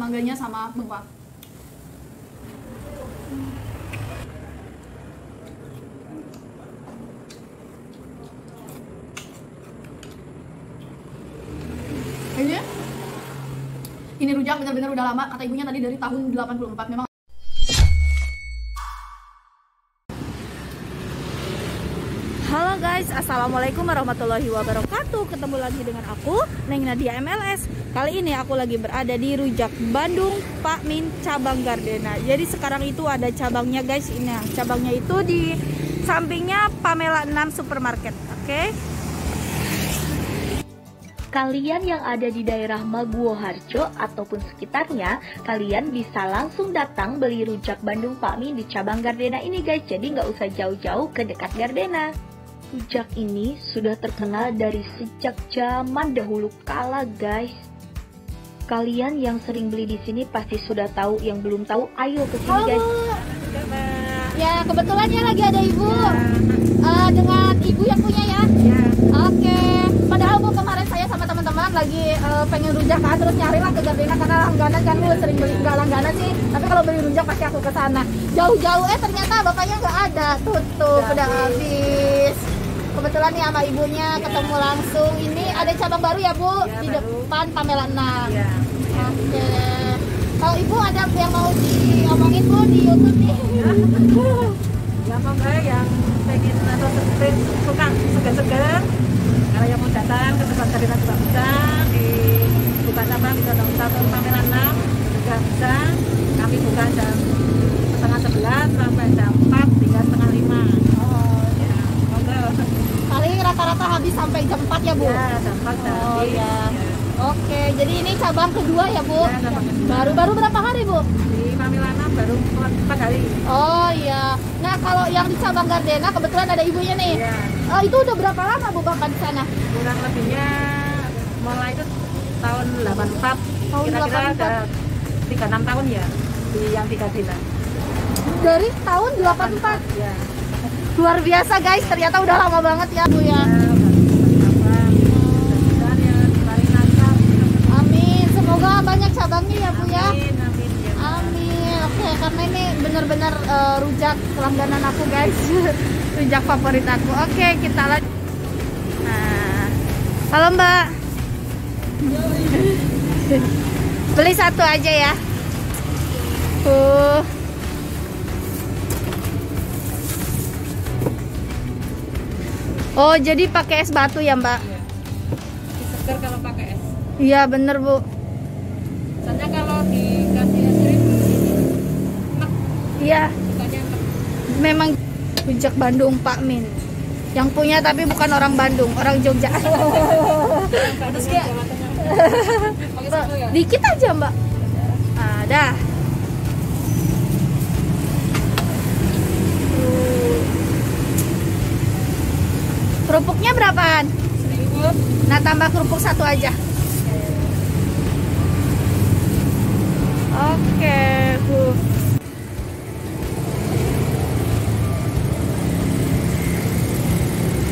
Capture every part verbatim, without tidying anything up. Mangganya sama bengkuang. Ini, ini rujak benar-benar udah lama, kata ibunya tadi dari tahun delapan puluh empat memang. Halo guys, assalamualaikum warahmatullahi wabarakatuh. Ketemu lagi dengan aku, Neng Nadya M L S. Kali ini aku lagi berada di Rujak Bandung Pak Min cabang Gardena. Jadi sekarang itu ada cabangnya guys. Ini cabangnya itu di sampingnya Pamella enam supermarket. Oke okay? Kalian yang ada di daerah Maguwoharjo ataupun sekitarnya, kalian bisa langsung datang beli rujak Bandung Pak Min di cabang Gardena ini guys. Jadi nggak usah jauh-jauh ke dekat Gardena. Rujak ini sudah terkenal dari sejak zaman dahulu kala, guys. Kalian yang sering beli di sini pasti sudah tahu, yang belum tahu ayo ke sini, guys. Ya, kebetulan ya lagi ada ibu. Ya. Uh, dengan ibu yang punya ya. Ya. Oke. Okay. Padahal bu kemarin saya sama teman-teman lagi uh, pengen rujak kan, terus nyarilah ke Gardena karena langganan kan bu sering beli, enggak langganan sih. Tapi kalau beli rujak pasti aku ke sana. Jauh-jauh eh ternyata bapaknya nggak ada, tutup ya, udah habis. Kebetulan nih sama ibunya ya, ketemu langsung. Ini ada cabang baru ya bu ya, di baru. Depan Pamella enam. Ya. Oke. Okay. Kalau ibu ada yang mau diomongin bu di YouTube nih? Ya, apa yang pengen atau suka segar-segar, kalau yang mau datang ke tempat Gardena juga bisa, di buka cabang bisa datang Pamella enam juga bisa. Kami buka jam setengah sebelas sampai jam empat hingga setengah lima. Paling rata-rata habis sampai jam empat ya bu? Ya, jam empat oh, habis. Ya. Ya. Oke, jadi ini cabang kedua ya bu? Ya, cabang kedua. Baru-baru berapa hari bu? Di Pamella enam baru empat hari. Oh iya. Nah kalau yang di cabang Gardena kebetulan ada ibunya nih. Ya. Oh, itu udah berapa lama bu bapak di sana? Kurang lebihnya mulai itu tahun delapan puluh empat. Tahun kira-kira ada tiga puluh enam tahun ya di yang di Gardena. Dari tahun delapan puluh empat. Ya. Luar biasa guys, ternyata udah lama banget ya bu ya. Amin, semoga banyak cabangnya ya bu ya. Amin, amin, ya, amin. Oke, karena ini benar-benar uh, rujak langganan aku guys, rujak favorit aku. Oke, kita lanjut. Nah, halo mbak, beli satu aja ya. Uh. Oh, jadi pakai es batu ya, Mbak? Iya. Segar kalau pakai es. Iya, bener, Bu. Soalnya kalau dikasih es krim enak. Iya. Bukannya enak. Memang rujak Bandung Pak Min. Yang punya tapi bukan orang Bandung, orang Jogja. Terus ya. Dikit aja, Mbak. Nah, dah. Kerupuknya berapaan? seribu. Nah, tambah kerupuk satu aja. Oke, Bu.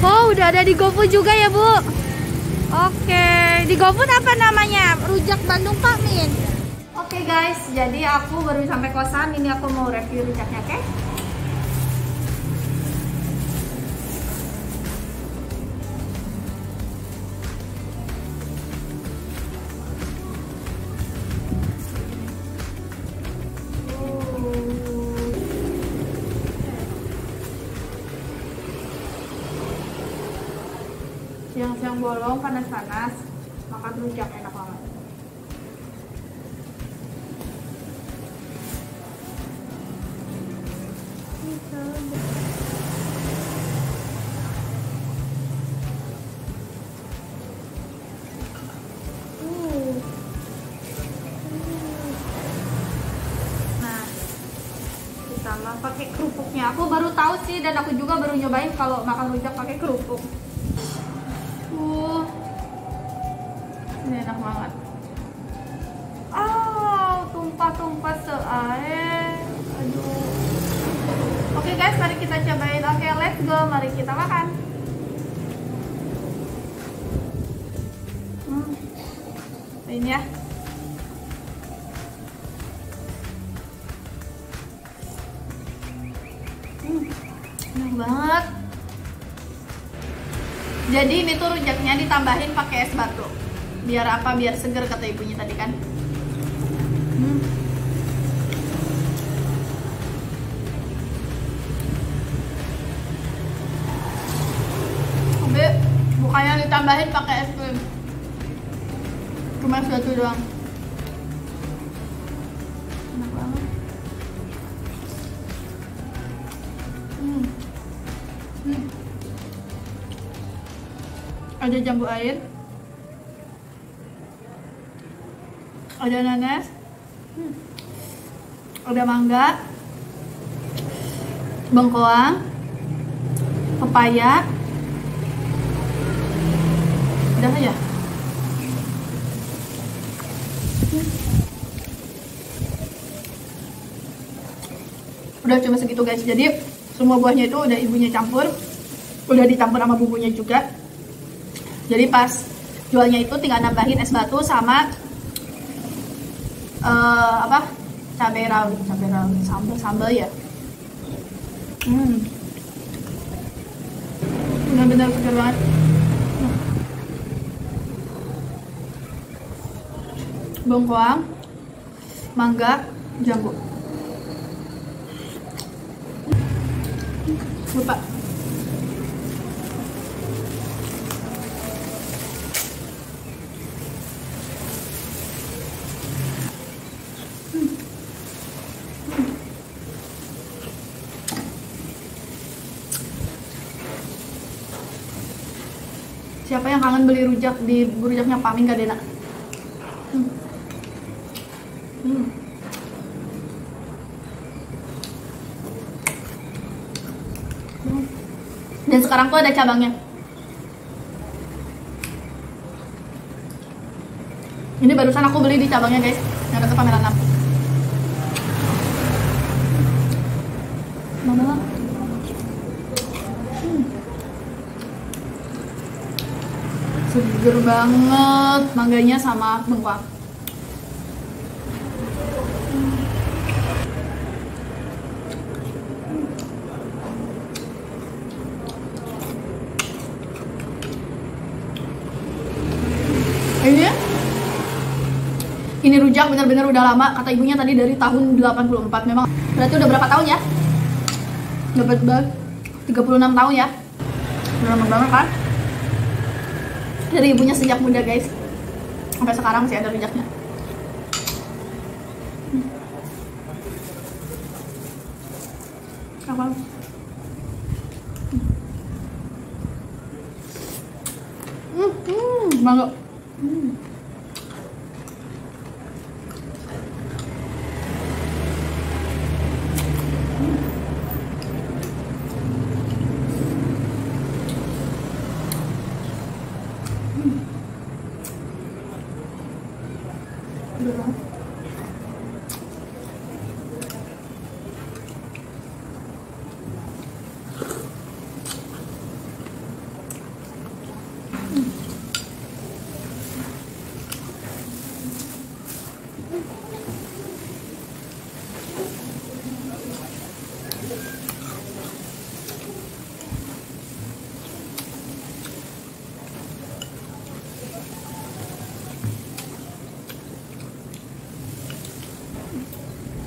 Oh, udah ada di GoFood juga ya, Bu? Oke, di GoFood apa namanya? Rujak Bandung Pak Min. Oke, guys. Jadi aku baru sampai kosan, ini aku mau review rujaknya, oke? Siang-siang bolong, panas-panas, makan rujak enak banget. Nah, ditambah pakai kerupuknya. Aku baru tahu sih, dan aku juga baru nyobain kalau makan rujak pakai kerupuk. Uh, ini enak banget. Oh, tumpah-tumpah seair. Aduh. Oke guys, mari kita cobain. Oke, let's go. Mari kita makan. Hmm. Ini ya. Hmm, enak banget. Jadi ini tuh rujaknya ditambahin pakai es batu. Biar apa? Biar seger kata ibunya tadi kan. Hmm. Tapi bukannya ditambahin pakai es krim. Cuma es batu doang. Enak banget. Hmm. Hmm. Ada jambu air, ada nanas, hmm. ada mangga, bengkoang, pepaya, udah aja. Hmm. Udah cuma segitu guys, jadi semua buahnya itu udah ibunya campur, udah dicampur sama bumbunya juga. Jadi pas jualnya itu tinggal nambahin es batu sama uh, apa cabai rawit, cabai rawit, sambal sambal ya. Hmm, benar-benar segar banget. Hmm. Bengkoang, mangga, jambu. Lupa. Siapa yang kangen beli rujak di rujaknya Pak Min Gardena? Hmm. Hmm. Hmm. Dan sekarang tuh ada cabangnya. Ini barusan aku beli di cabangnya guys, yang dekat Pamella enam. Seger banget mangganya sama bengkoang. Ini ini rujak benar-benar udah lama kata ibunya tadi dari tahun delapan puluh empat. Memang berarti udah berapa tahun ya? Dapat banget tiga puluh enam tahun ya. Udah lama banget kan? Dari ibunya sejak muda guys, sampai sekarang masih ada rujaknya. Apa? Hmm. Hmm, hmm, mangga. Hmm.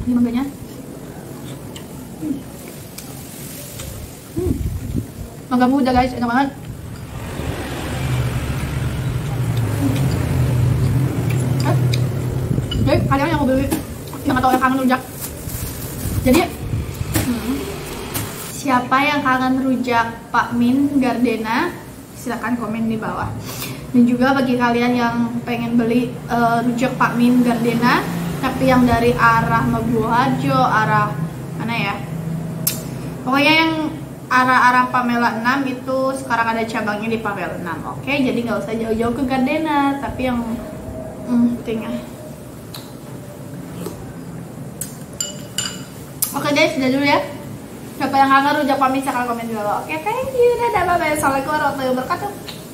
Ini mangganya. Hmm. Hmm. Mangga muda guys, enak banget. Hmm. Eh. Jadi kalian yang mau beli, yang atau yang kangen rujak. Jadi hmm. siapa yang kangen rujak Pak Min Gardena? Silahkan komen di bawah. Dan juga bagi kalian yang pengen beli uh, rujak Pak Min Gardena tapi yang dari arah Maguwoharjo, arah mana ya? Pokoknya yang arah-arah Pamella enam itu sekarang ada cabangnya di Pamella enam. Oke, jadi nggak usah jauh-jauh ke Gardena, tapi yang hmm, tinggal. Oke guys, sudah dulu ya. Siapa yang kangen rujak Pak Min, silahkan komen di bawah. Oke, thank you. Dadah, bye-bye. Assalamualaikum warahmatullahi wabarakatuh.